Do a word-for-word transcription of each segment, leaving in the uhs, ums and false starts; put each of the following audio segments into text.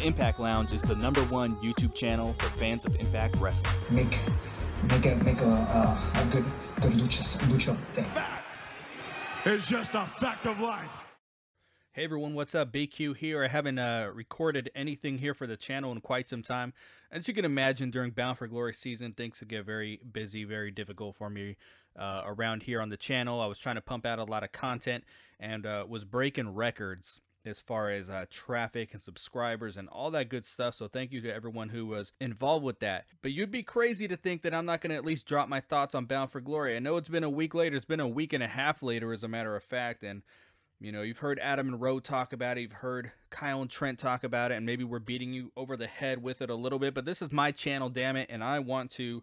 The Impact Lounge is the number one YouTube channel for fans of Impact Wrestling. Make, make a, make a, uh, a good, good lucha, lucha thing. That is just a fact of life. Hey everyone, what's up? B Q here. I haven't uh, recorded anything here for the channel in quite some time. As you can imagine, during Bound for Glory season, things would get very busy, very difficult for me uh, around here on the channel. I was trying to pump out a lot of content and uh, was breaking records as far as uh, traffic and subscribers and all that good stuff. So thank you to everyone who was involved with that. But you'd be crazy to think that I'm not going to at least drop my thoughts on Bound for Glory. I know it's been a week later. It's been a week and a half later, as a matter of fact. And, you know, you've heard Adam and Roe talk about it. You've heard Kyle and Trent talk about it. And maybe we're beating you over the head with it a little bit. But this is my channel, damn it. And I want to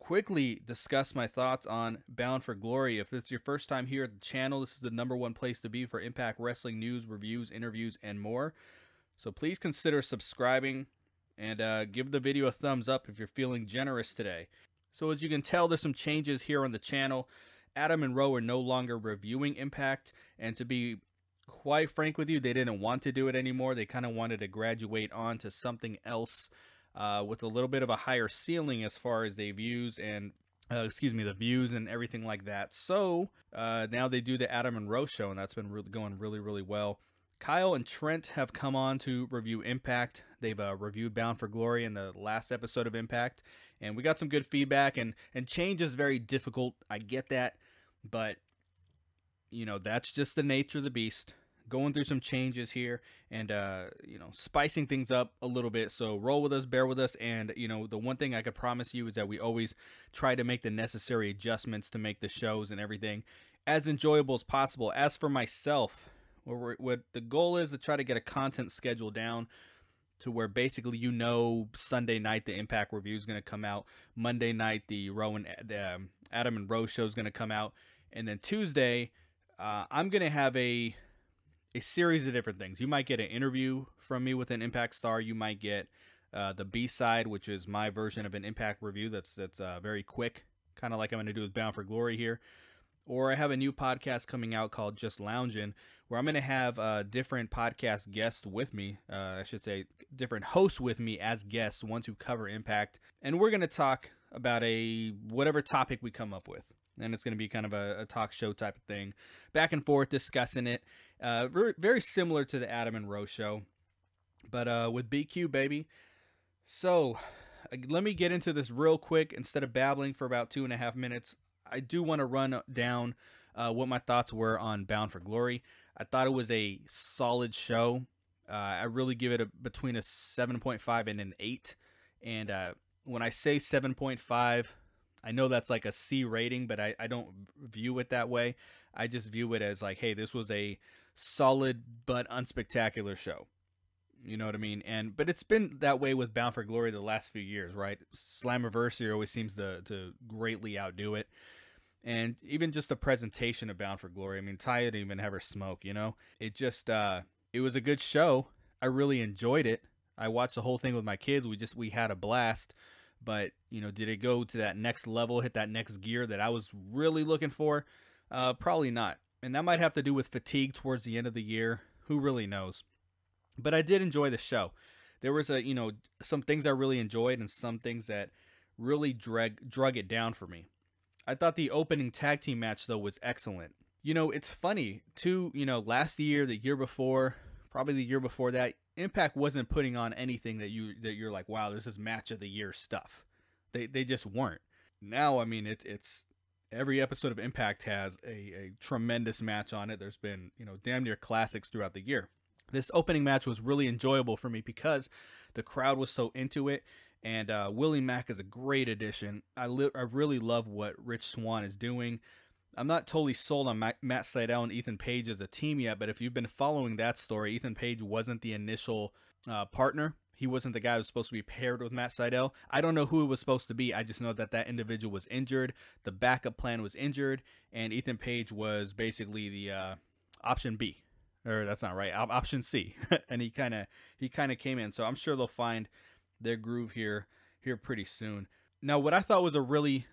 quickly discuss my thoughts on Bound for Glory. If it's your first time here at the channel, this is the number one place to be for Impact Wrestling news, reviews, interviews, and more. So please consider subscribing and uh, give the video a thumbs up if you're feeling generous today. So as you can tell, there's some changes here on the channel. Adam and Roe are no longer reviewing Impact, and to be quite frank with you, they didn't want to do it anymore. They kind of wanted to graduate on to something else. Uh, with a little bit of a higher ceiling as far as they views and, uh, excuse me, the views and everything like that. So uh, now they do the Adam and Roe show, and that's been really going really, really well. Kyle and Trent have come on to review Impact. They've uh, reviewed Bound for Glory in the last episode of Impact, and we got some good feedback, and, and change is very difficult. I get that, but, you know, that's just the nature of the beast. Going through some changes here and, uh, you know, spicing things up a little bit. So roll with us, bear with us. And, you know, the one thing I could promise you is that we always try to make the necessary adjustments to make the shows and everything as enjoyable as possible. As for myself, what, we're, what the goal is to try to get a content schedule down to where basically, you know, Sunday night, the Impact review is going to come out. Monday night, the, Roe and, the um, Adam and Roe show is going to come out. And then Tuesday, uh, I'm going to have a... a series of different things. You might get an interview from me with an Impact star. You might get uh, the B-side, which is my version of an Impact review that's that's uh, very quick, kind of like I'm going to do with Bound for Glory here. Or I have a new podcast coming out called Just Loungin', where I'm going to have uh, different podcast guests with me. Uh, I should say different hosts with me as guests, ones who cover Impact. And we're going to talk about a whatever topic we come up with. And it's going to be kind of a, a talk show type of thing. Back and forth discussing it. Uh, very, very similar to the Adam and Roe show, but uh, with B Q, baby. So uh, let me get into this real quick. Instead of babbling for about two and a half minutes, I do want to run down uh, what my thoughts were on Bound for Glory. I thought it was a solid show. Uh, I really give it a, between a seven point five and an eight. And uh, when I say seven point five, I know that's like a C rating, but I, I don't view it that way. I just view it as like, hey, this was a solid but unspectacular show. You know what I mean? And but it's been that way with Bound for Glory the last few years, right? Slammiversary always seems to, to greatly outdo it. And even just the presentation of Bound for Glory. I mean, Taya didn't even have her smoke, you know? It just, uh, it was a good show. I really enjoyed it. I watched the whole thing with my kids. We just, we had a blast. But, you know, did it go to that next level, hit that next gear that I was really looking for? Uh, probably not. And that might have to do with fatigue towards the end of the year. Who really knows? But I did enjoy the show. There was a, you know, some things I really enjoyed and some things that really drag, drug it down for me. I thought the opening tag team match, though, was excellent. You know, it's funny, too, you know, last year, the year before, probably the year before that, Impact wasn't putting on anything that, you, that you're like, wow, this is match of the year stuff. They, they just weren't. Now, I mean, it, it's... every episode of Impact has a, a tremendous match on it. There's been, you know, damn near classics throughout the year. This opening match was really enjoyable for me because the crowd was so into it. And uh, Willie Mack is a great addition. I, li I really love what Rich Swann is doing. I'm not totally sold on Matt Sydal and Ethan Page as a team yet, but if you've been following that story, Ethan Page wasn't the initial uh, partner. He wasn't the guy who was supposed to be paired with Matt Sydal. I don't know who it was supposed to be. I just know that that individual was injured. The backup plan was injured. And Ethan Page was basically the uh, option B. Or that's not right. Op option C. And he kind of he kind of came in. So I'm sure they'll find their groove here, here pretty soon. Now, what I thought was a really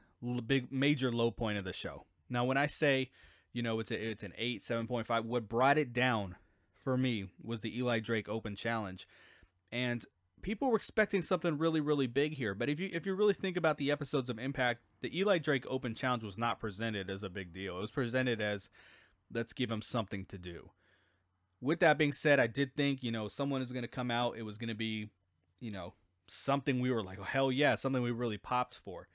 big major low point of the show. Now, when I say, you know, it's, a, it's an eight, seven point five, what brought it down for me was the Eli Drake Open Challenge. and people were expecting something really, really big here. But if you if you really think about the episodes of Impact, the Eli Drake Open Challenge was not presented as a big deal. It was presented as, let's give him something to do. With that being said, I did think, you know, someone is going to come out. It was going to be, you know, something we were like, oh, hell yeah, something we really popped for.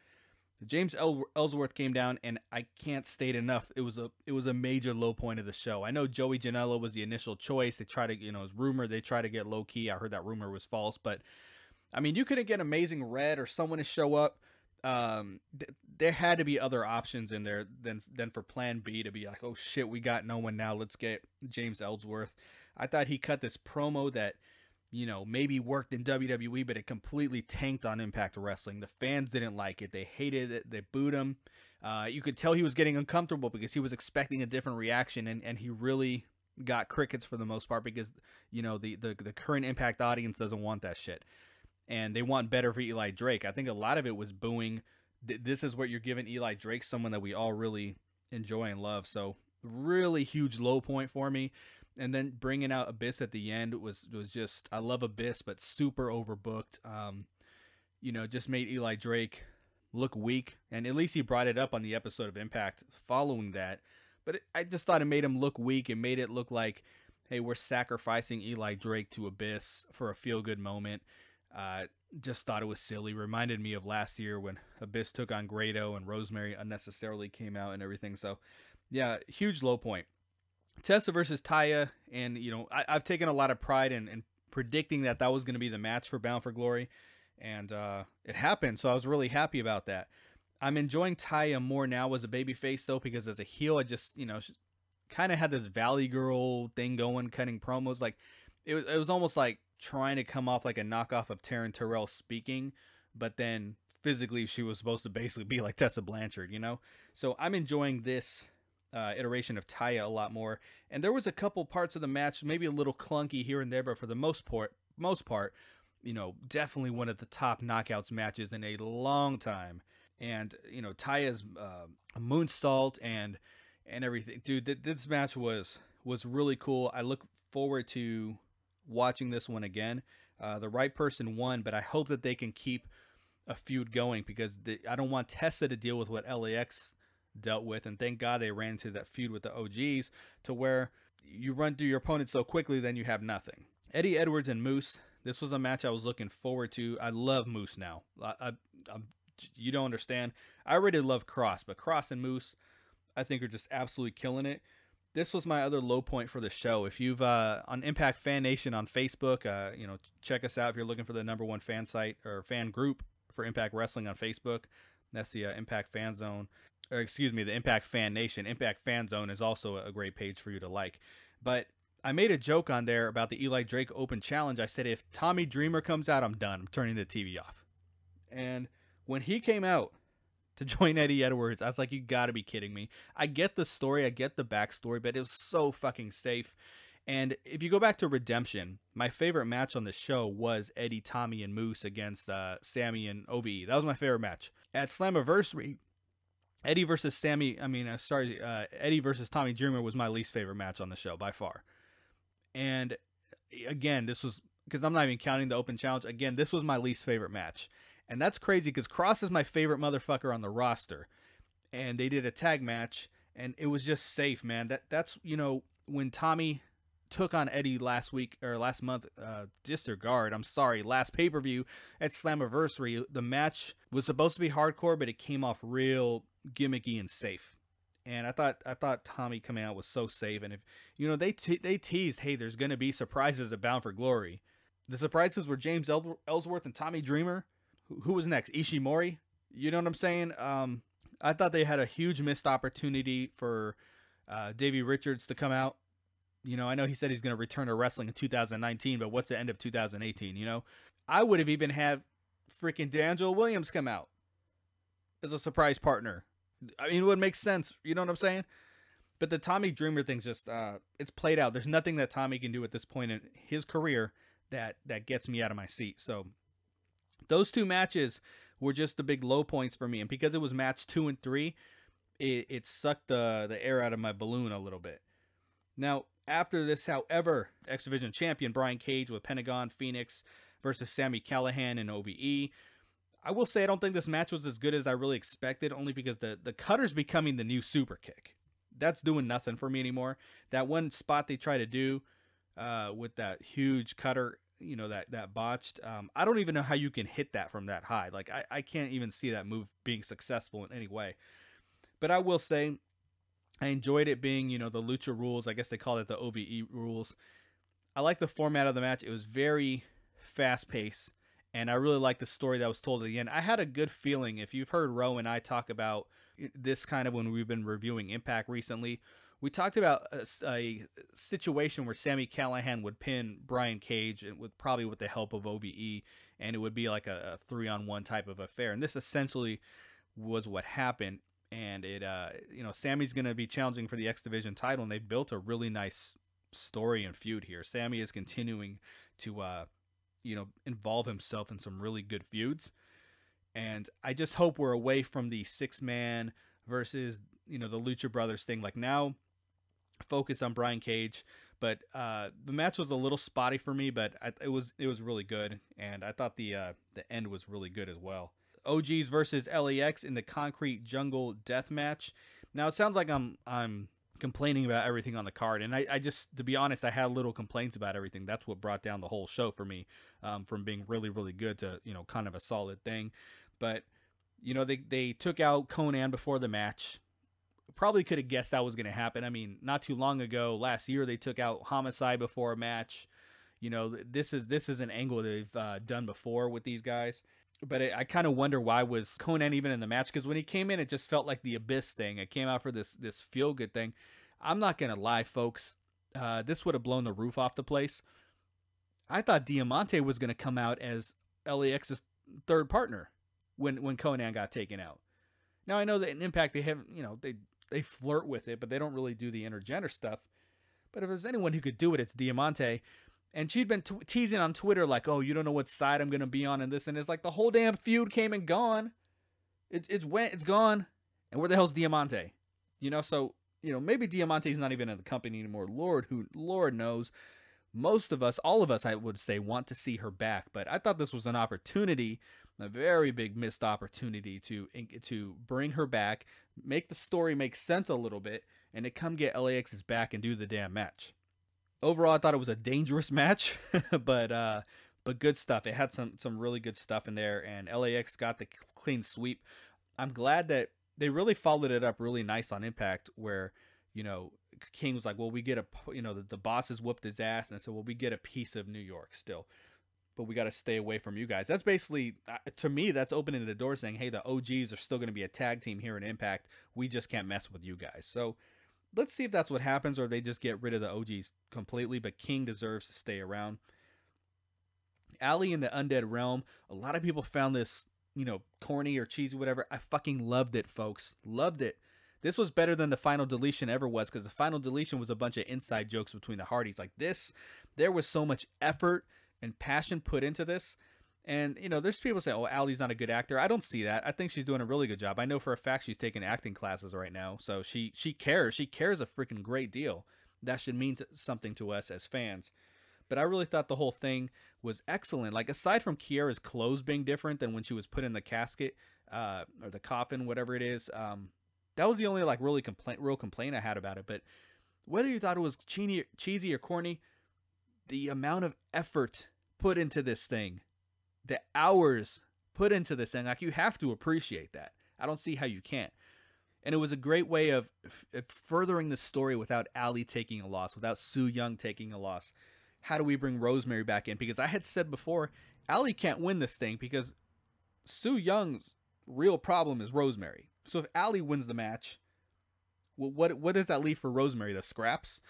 James Ellsworth came down, and I can't state enough, it was a it was a major low point of the show. I know Joey Janela was the initial choice. They tried to, you know, it was rumored they tried to get low key. I heard that rumor was false, but I mean, you couldn't get Amazing Red or someone to show up. Um, th there had to be other options in there than than for Plan B to be like, oh shit, we got no one now. Let's get James Ellsworth. I thought he cut this promo that, you know, maybe worked in W W E, but it completely tanked on Impact Wrestling. The fans didn't like it. They hated it. They booed him. Uh, you could tell he was getting uncomfortable because he was expecting a different reaction, and, and he really got crickets for the most part because, you know, the, the, the current Impact audience doesn't want that shit. And they want better for Eli Drake. I think a lot of it was booing. This is what you're giving Eli Drake, someone that we all really enjoy and love. So really huge low point for me. And then bringing out Abyss at the end was was just, I love Abyss, but super overbooked. Um, you know, just made Eli Drake look weak. And at least he brought it up on the episode of Impact following that. But it, I just thought it made him look weak. It made it look like, hey, we're sacrificing Eli Drake to Abyss for a feel-good moment. Uh, just thought it was silly. Reminded me of last year when Abyss took on Grado and Rosemary unnecessarily came out and everything. So, yeah, huge low point. Tessa versus Taya, and, you know, I, I've taken a lot of pride in, in predicting that that was going to be the match for Bound for Glory, and uh, it happened, so I was really happy about that. I'm enjoying Taya more now as a babyface, though, because as a heel, I just, you know, kind of had this Valley Girl thing going, cutting promos. Like, it was, it was almost like trying to come off like a knockoff of Taryn Terrell speaking, but then physically she was supposed to basically be like Tessa Blanchard, you know? So I'm enjoying this Uh, iteration of Taya a lot more, and there was a couple parts of the match, maybe a little clunky here and there, but for the most part, most part, you know, definitely one of the top knockouts matches in a long time. And you know, Taya's uh, moonsault and and everything, dude. Th this match was was really cool. I look forward to watching this one again. Uh, the right person won, but I hope that they can keep a feud going because the, I don't want Tessa to deal with what L A X dealt with, and thank God they ran into that feud with the O Gs to where you run through your opponent so quickly then you have nothing. Eddie Edwards and Moose, this was a match I was looking forward to. I love Moose now. I, I, I, you don't understand. I already love Cross, but Cross and Moose I think are just absolutely killing it. This was my other low point for the show. If you've uh, on Impact Fan Nation on Facebook, uh, you know, check us out if you're looking for the number one fan site or fan group for Impact Wrestling on Facebook. That's the uh, Impact Fan Zone. Or excuse me, the Impact Fan Nation. Impact Fan Zone is also a great page for you to like. But I made a joke on there about the Eli Drake Open Challenge. I said, if Tommy Dreamer comes out, I'm done. I'm turning the T V off. And when he came out to join Eddie Edwards, I was like, you got to be kidding me. I get the story. I get the backstory. But it was so fucking safe. And if you go back to Redemption, my favorite match on the show was Eddie, Tommy, and Moose against uh, Sammy and O V E. That was my favorite match. At Slammiversary, Eddie versus Sammy, I mean, uh, sorry, uh, Eddie versus Tommy Dreamer was my least favorite match on the show by far. And again, this was, because I'm not even counting the Open Challenge, again, this was my least favorite match. And that's crazy because Cross is my favorite motherfucker on the roster. And they did a tag match, and it was just safe, man. That That's, you know, when Tommy took on Eddie last week, or last month, uh, disregard, I'm sorry, last pay-per-view at Slammiversary, the match was supposed to be hardcore, but it came off real gimmicky and safe. And I thought I thought Tommy coming out was so safe. And if you know, they te they teased, hey, there's gonna be surprises at Bound for Glory. The surprises were James Ellsworth and Tommy Dreamer. Who, who was next? Ishimori. You know what I'm saying? Um, I thought they had a huge missed opportunity for uh, Davey Richards to come out. You know, I know he said he's gonna return to wrestling in two thousand nineteen, but what's the end of two thousand eighteen? You know, I would have even had freaking D'Angelo Williams come out as a surprise partner. I mean, it would make sense. You know what I'm saying? But the Tommy Dreamer thing's just, uh, it's played out. There's nothing that Tommy can do at this point in his career that, that gets me out of my seat. So those two matches were just the big low points for me. And because it was match two and three, it, it sucked the, the air out of my balloon a little bit. Now, after this, however, X Division champion Brian Cage with Pentagon, Phoenix, versus Sammy Callihan and O V E. I will say I don't think this match was as good as I really expected, only because the, the cutter's becoming the new super kick. That's doing nothing for me anymore. That one spot they try to do uh, with that huge cutter, you know, that, that botched. Um, I don't even know how you can hit that from that high. Like, I, I can't even see that move being successful in any way. But I will say I enjoyed it being, you know, the Lucha rules. I guess they called it the O V E rules. I like the format of the match. It was very fast-paced. And I really like the story that was told at the end. I had a good feeling. If you've heard Roe and I talk about this kind of when we've been reviewing Impact recently, we talked about a, a situation where Sammy Callihan would pin Brian Cage and with probably with the help of O V E, and it would be like a, a three-on-one type of affair. And this essentially was what happened. And it, uh, you know, Sammy's going to be challenging for the X Division title, and they built a really nice story and feud here. Sammy is continuing to, uh, you know, involve himself in some really good feuds. And I just hope we're away from the six man versus, you know, the Lucha Brothers thing. Like, now focus on Brian Cage, but, uh, the match was a little spotty for me, but I, it was, it was really good. And I thought the, uh, the end was really good as well. O Gs versus L A X in the concrete jungle death match. Now it sounds like I'm, I'm complaining about everything on the card, and I, I just, to be honest, I had little complaints about everything. That's what brought down the whole show for me, um, from being really, really good to, you know, kind of a solid thing. But, you know, they, they took out Conan before the match. Probably could have guessed that was going to happen. I mean, not too long ago, last year, they took out Homicide before a match. You know, this is, this is an angle they've uh, done before with these guys. But I, I kind of wonder, why was Conan even in the match? Because when he came in, it just felt like the Abyss thing. It came out for this this feel-good thing. I'm not going to lie, folks. Uh, this would have blown the roof off the place. I thought Diamante was going to come out as L A X's third partner when when Conan got taken out. Now, I know that in Impact, they have, you know, they, they flirt with it, but they don't really do the intergender stuff. But if there's anyone who could do it, it's Diamante. And she'd been t teasing on Twitter, like, oh, you don't know what side I'm going to be on in this. And it's like, the whole damn feud came and gone. It, it's went, it's gone. And where the hell's Diamante? You know, so, you know, maybe Diamante's not even in the company anymore. Lord, who, Lord knows. Most of us, all of us, I would say, want to see her back. But I thought this was an opportunity, a very big missed opportunity to, to bring her back, make the story make sense a little bit, and to come get L A X's back and do the damn match. Overall, I thought it was a dangerous match, but uh, but good stuff. It had some some really good stuff in there, and L A X got the clean sweep. I'm glad that they really followed it up really nice on Impact, where, you know, King was like, well, we get a, you know, the, the bosses whooped his ass, and so, well, we get a piece of New York still, but we got to stay away from you guys. That's basically, uh, to me, that's opening the door saying, hey, the O Gs are still going to be a tag team here in Impact. We just can't mess with you guys. So let's see if that's what happens, or if they just get rid of the O Gs completely, but King deserves to stay around. Allie in the Undead Realm, a lot of people found this, you know, corny or cheesy, whatever. I fucking loved it, folks. Loved it. This was better than the Final Deletion ever was, because the Final Deletion was a bunch of inside jokes between the Hardys. Like this, there was so much effort and passion put into this. And, you know, there's people say, oh, Allie's not a good actor. I don't see that. I think she's doing a really good job. I know for a fact she's taking acting classes right now. So she, she cares. She cares a freaking great deal. That should mean to, something to us as fans. But I really thought the whole thing was excellent. Like, aside from Kiera's clothes being different than when she was put in the casket, uh, or the coffin, whatever it is. Um, that was the only, like, really complaint, real complaint I had about it. But whether you thought it was cheesy or corny, the amount of effort put into this thing, the hours put into this thing, like, you have to appreciate that. I don't see how you can't. And it was a great way of, of furthering the story without Allie taking a loss, without Sue Young taking a loss. How do we bring Rosemary back in? Because I had said before, Allie can't win this thing because Sue Young's real problem is Rosemary. So if Allie wins the match, well, what, what does that leave for Rosemary? The scraps?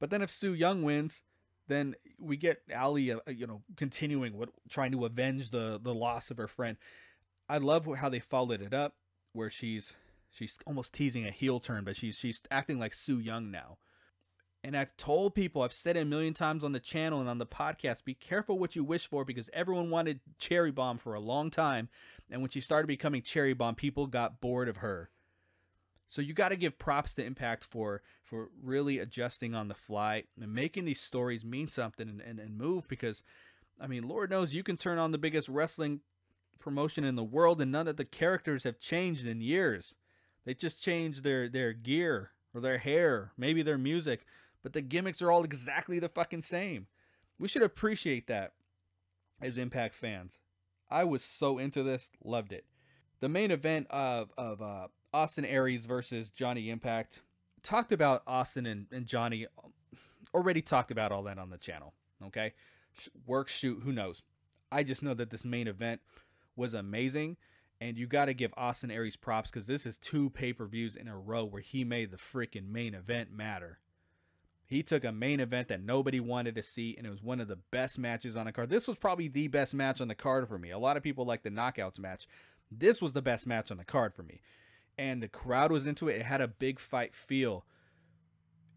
But then if Sue Young wins, then we get Allie, uh, you know, continuing what, trying to avenge the the loss of her friend. I love how they followed it up, where she's she's almost teasing a heel turn, but she's she's acting like Sue Young now. And I've told people, I've said it a million times on the channel and on the podcast, be careful what you wish for, because everyone wanted Cherry Bomb for a long time, and when she started becoming Cherry Bomb, people got bored of her. So you got to give props to Impact for for really adjusting on the fly and making these stories mean something and, and, and move, because I mean, Lord knows you can turn on the biggest wrestling promotion in the world and none of the characters have changed in years. They just changed their, their gear or their hair, maybe their music, but the gimmicks are all exactly the fucking same. We should appreciate that as Impact fans. I was so into this, loved it. The main event of, of uh, Austin Aries versus Johnny Impact. Talked about Austin and, and Johnny. Already talked about all that on the channel. Okay? Work, shoot, who knows? I just know that this main event was amazing. And you got to give Austin Aries props because this is two pay-per-views in a row where he made the freaking main event matter. He took a main event that nobody wanted to see, and it was one of the best matches on the card. This was probably the best match on the card for me. A lot of people like the knockouts match. This was the best match on the card for me. And the crowd was into it. It had a big fight feel.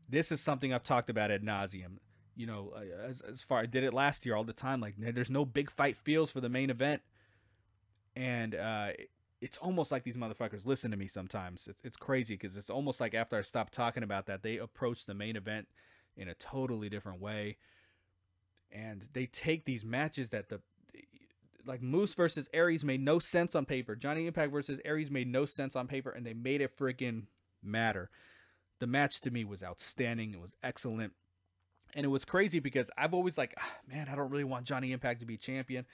This is something I've talked about ad nauseum. You know, as, as far I did it last year all the time. Like, there's no big fight feels for the main event. And uh, it's almost like these motherfuckers listen to me sometimes. It's, it's crazy because it's almost like after I stopped talking about that, they approach the main event in a totally different way. And they take these matches that the... Like Moose versus Aries made no sense on paper. Johnny Impact versus Aries made no sense on paper, and they made it freaking matter. The match to me was outstanding. It was excellent. And it was crazy because I've always like, ah, man, I don't really want Johnny Impact to be champion.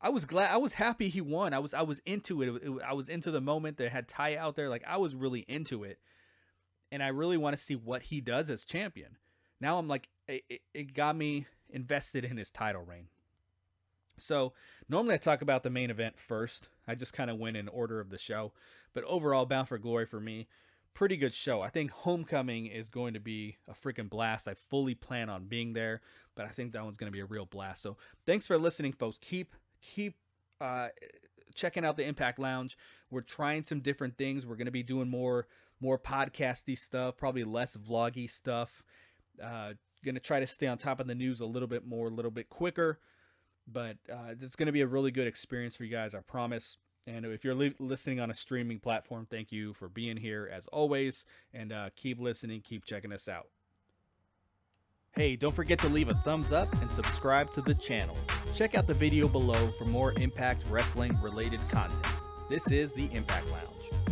I was glad. I was happy he won. I was I was into it. it, it I was into the moment. They had Taya out there. Like, I was really into it. And I really want to see what he does as champion. Now I'm like, it, it got me invested in his title reign. So normally I talk about the main event first. I just kind of went in order of the show. But overall, Bound for Glory for me, pretty good show. I think Homecoming is going to be a freaking blast. I fully plan on being there, but I think that one's going to be a real blast. So thanks for listening, folks. Keep keep uh, checking out the Impact Lounge. We're trying some different things. We're going to be doing more, more podcasty stuff, probably less vloggy stuff. Uh, going to try to stay on top of the news a little bit more, a little bit quicker. But uh, it's going to be a really good experience for you guys, I promise. And if you're li listening on a streaming platform, thank you for being here as always. And uh, keep listening, keep checking us out. Hey, don't forget to leave a thumbs up and subscribe to the channel. Check out the video below for more Impact Wrestling related content. This is the Impact Lounge.